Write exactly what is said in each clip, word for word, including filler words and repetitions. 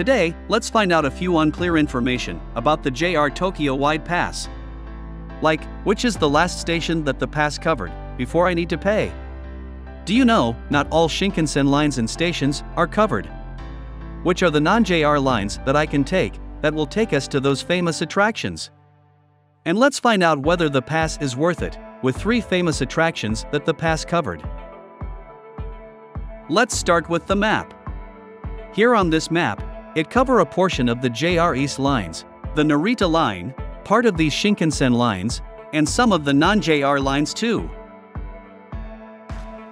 Today, let's find out a few unclear information about the J R Tokyo Wide Pass. Like, which is the last station that the pass covered, before I need to pay? Do you know, not all Shinkansen lines and stations are covered? Which are the non-J R lines that I can take, that will take us to those famous attractions? And let's find out whether the pass is worth it, with three famous attractions that the pass covered. Let's start with the map. Here on this map, it covers a portion of the J R East Lines, the Narita Line, part of these Shinkansen lines, and some of the non-J R lines too.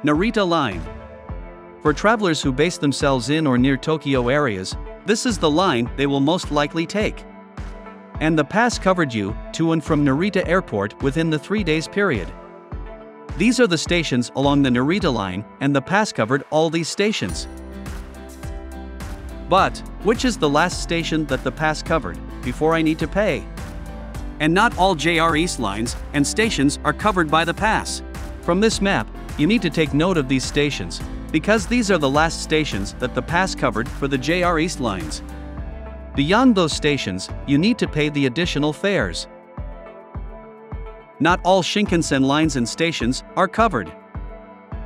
Narita Line. For travelers who base themselves in or near Tokyo areas, this is the line they will most likely take. And the pass covered you to and from Narita Airport within the three days period. These are the stations along the Narita Line, and the pass covered all these stations. But, which is the last station that the pass covered, before I need to pay? And not all J R East lines and stations are covered by the pass. From this map, you need to take note of these stations, because these are the last stations that the pass covered for the J R East lines. Beyond those stations, you need to pay the additional fares. Not all Shinkansen lines and stations are covered.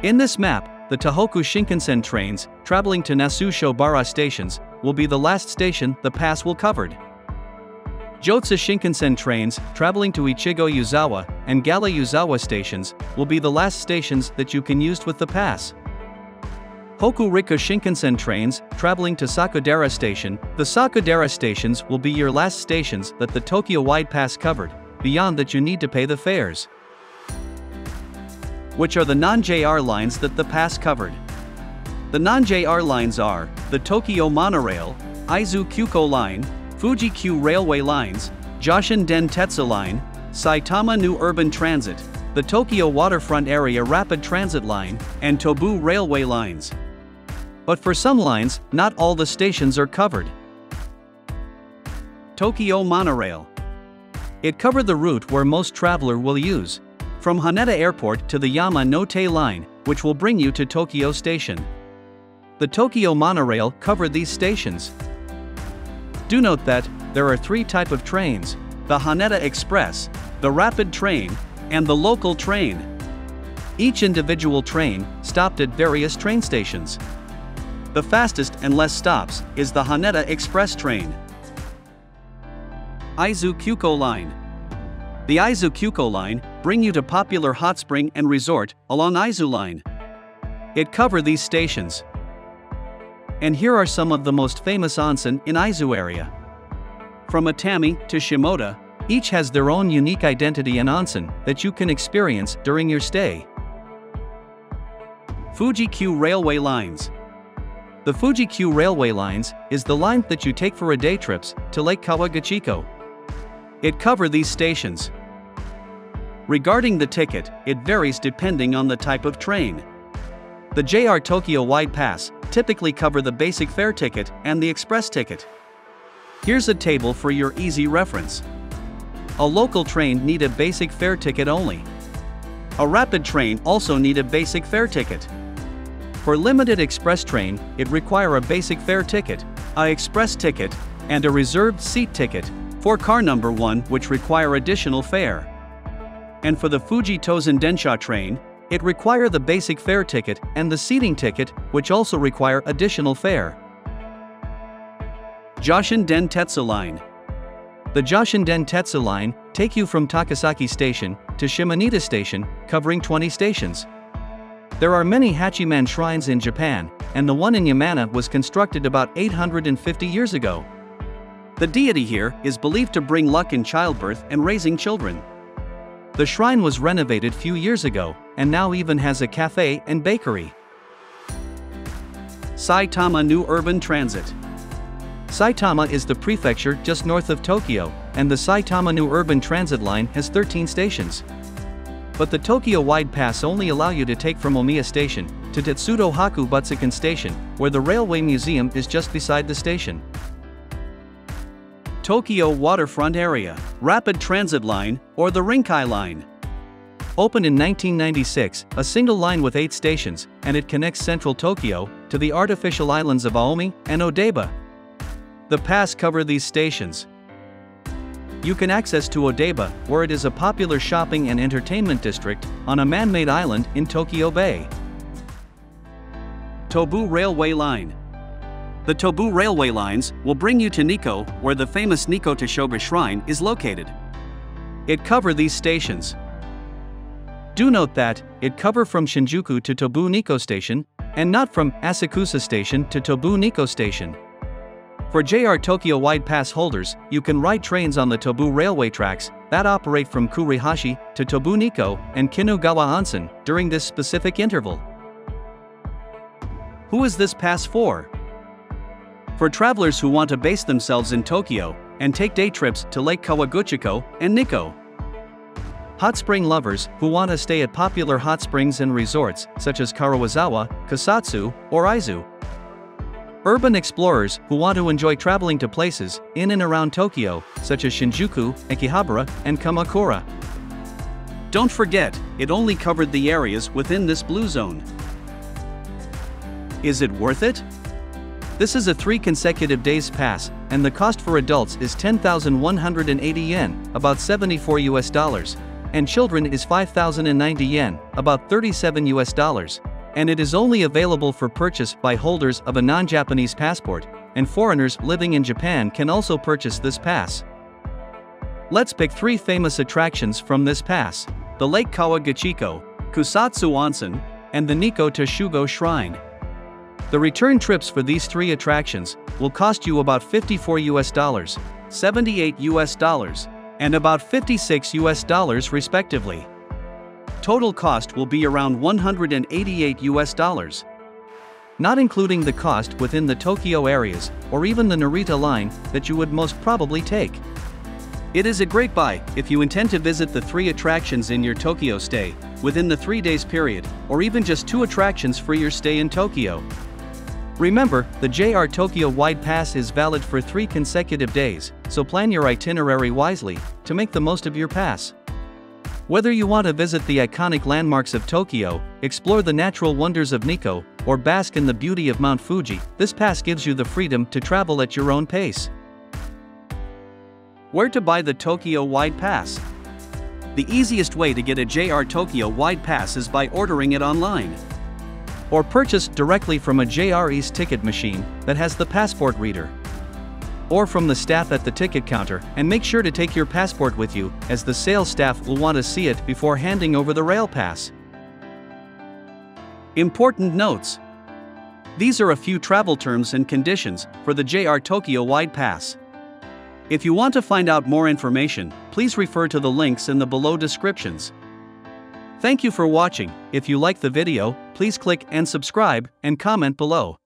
In this map, the Tohoku Shinkansen trains traveling to Nasu-Shiobara stations will be the last station the pass will cover. Joetsu Shinkansen trains traveling to Ichigo-Yuzawa and Gala-Yuzawa stations will be the last stations that you can use with the pass. Hokuriku Shinkansen trains traveling to Sakudera Station, the Sakudera stations will be your last stations that the Tokyo Wide Pass covered, beyond that you need to pay the fares. Which are the non-J R lines that the pass covered? The non-J R lines are the Tokyo Monorail, Izu Kyuko Line, Fuji-Q Railway Lines, Joshin Dentetsu Line, Saitama New Urban Transit, the Tokyo Waterfront Area Rapid Transit Line, and Tobu Railway Lines. But for some lines, not all the stations are covered. Tokyo Monorail. It covers the route where most traveler will use, from Haneda Airport to the Yamanote Line, which will bring you to Tokyo Station. The Tokyo Monorail covers these stations. Do note that there are three types of trains: the Haneda Express, the Rapid Train, and the Local Train. Each individual train stopped at various train stations. The fastest and less stops is the Haneda Express train. Izu Kyuko Line. The Izu Kyuko Line brings you to popular hot spring and resort along Izu Line. It covers these stations. And here are some of the most famous onsen in Izu area. From Atami to Shimoda, each has their own unique identity and onsen that you can experience during your stay. Fuji-Q Railway Lines. The Fuji-Q Railway Lines is the line that you take for a day trips to Lake Kawaguchiko. It covers these stations. Regarding the ticket, it varies depending on the type of train. The J R Tokyo Wide Pass typically covers the basic fare ticket and the express ticket. Here's a table for your easy reference. A local train needs a basic fare ticket only. A rapid train also needs a basic fare ticket. For limited express train, it requires a basic fare ticket, a express ticket, and a reserved seat ticket, for car number one which require additional fare. And for the Fuji Tozan Densha train, it requires the basic fare ticket and the seating ticket which also require additional fare. Joshin Dentetsu Line. The Joshin Dentetsu Line take you from Takasaki Station to Shimonita Station, covering twenty stations. There are many Hachiman shrines in Japan, and the one in Yamana was constructed about eight hundred fifty years ago. The deity here is believed to bring luck in childbirth and raising children. The shrine was renovated few years ago, and now even has a cafe and bakery. Saitama New Urban Transit. Saitama is the prefecture just north of Tokyo, and the Saitama New Urban Transit Line has thirteen stations. But the Tokyo Wide Pass only allow you to take from Omiya Station to Tetsudo-Haku Butsukan Station, where the railway museum is just beside the station. Tokyo Waterfront Area Rapid Transit Line, or the Rinkai Line. Opened in nineteen ninety-six, a single line with eight stations, and it connects central Tokyo to the artificial islands of Aomi and Odaiba. The pass cover these stations. You can access to Odaiba, where it is a popular shopping and entertainment district, on a man-made island in Tokyo Bay. Tobu Railway Line. The Tobu Railway Lines will bring you to Nikko, where the famous Nikko Toshogu Shrine is located. It cover these stations. Do note that it cover from Shinjuku to Tobu Nikko Station, and not from Asakusa Station to Tobu Nikko Station. For J R Tokyo Wide Pass holders, you can ride trains on the Tobu Railway tracks that operate from Kurihashi to Tobu Nikko and Kinugawa Onsen during this specific interval. Who is this pass for? For travelers who want to base themselves in Tokyo and take day trips to Lake Kawaguchiko and Nikko. Hot spring lovers who want to stay at popular hot springs and resorts such as Karawazawa, Kasatsu, or Izu. Urban explorers who want to enjoy traveling to places in and around Tokyo, such as Shinjuku, Akihabara, and Kamakura. Don't forget, it only covered the areas within this blue zone. Is it worth it? This is a three consecutive days pass, and the cost for adults is ten thousand one hundred eighty yen, about seventy-four U S dollars, and children is five thousand ninety yen, about thirty-seven U S dollars. And it is only available for purchase by holders of a non-Japanese passport, and foreigners living in Japan can also purchase this pass. Let's pick three famous attractions from this pass: the Lake Kawaguchiko, Kusatsu Onsen, and the Nikko Toshogu Shrine. The return trips for these three attractions will cost you about fifty-four U S dollars, seventy-eight U S dollars, and about fifty-six U S dollars respectively. Total cost will be around one hundred eighty-eight U S dollars. Not including the cost within the Tokyo areas, or even the Narita line that you would most probably take. It is a great buy if you intend to visit the three attractions in your Tokyo stay, within the three days period, or even just two attractions for your stay in Tokyo. Remember, the J R Tokyo Wide Pass is valid for three consecutive days, so plan your itinerary wisely to make the most of your pass. Whether you want to visit the iconic landmarks of Tokyo, explore the natural wonders of Nikko, or bask in the beauty of Mount Fuji, this pass gives you the freedom to travel at your own pace. Where to buy the Tokyo Wide Pass? The easiest way to get a J R Tokyo Wide Pass is by ordering it online, or purchase directly from a J R East ticket machine that has the passport reader, or from the staff at the ticket counter, and make sure to take your passport with you, as the sales staff will want to see it before handing over the rail pass. Important notes. These are a few travel terms and conditions for the J R Tokyo Wide Pass. If you want to find out more information, please refer to the links in the below descriptions. Thank you for watching. If you like the video, please click and subscribe and comment below.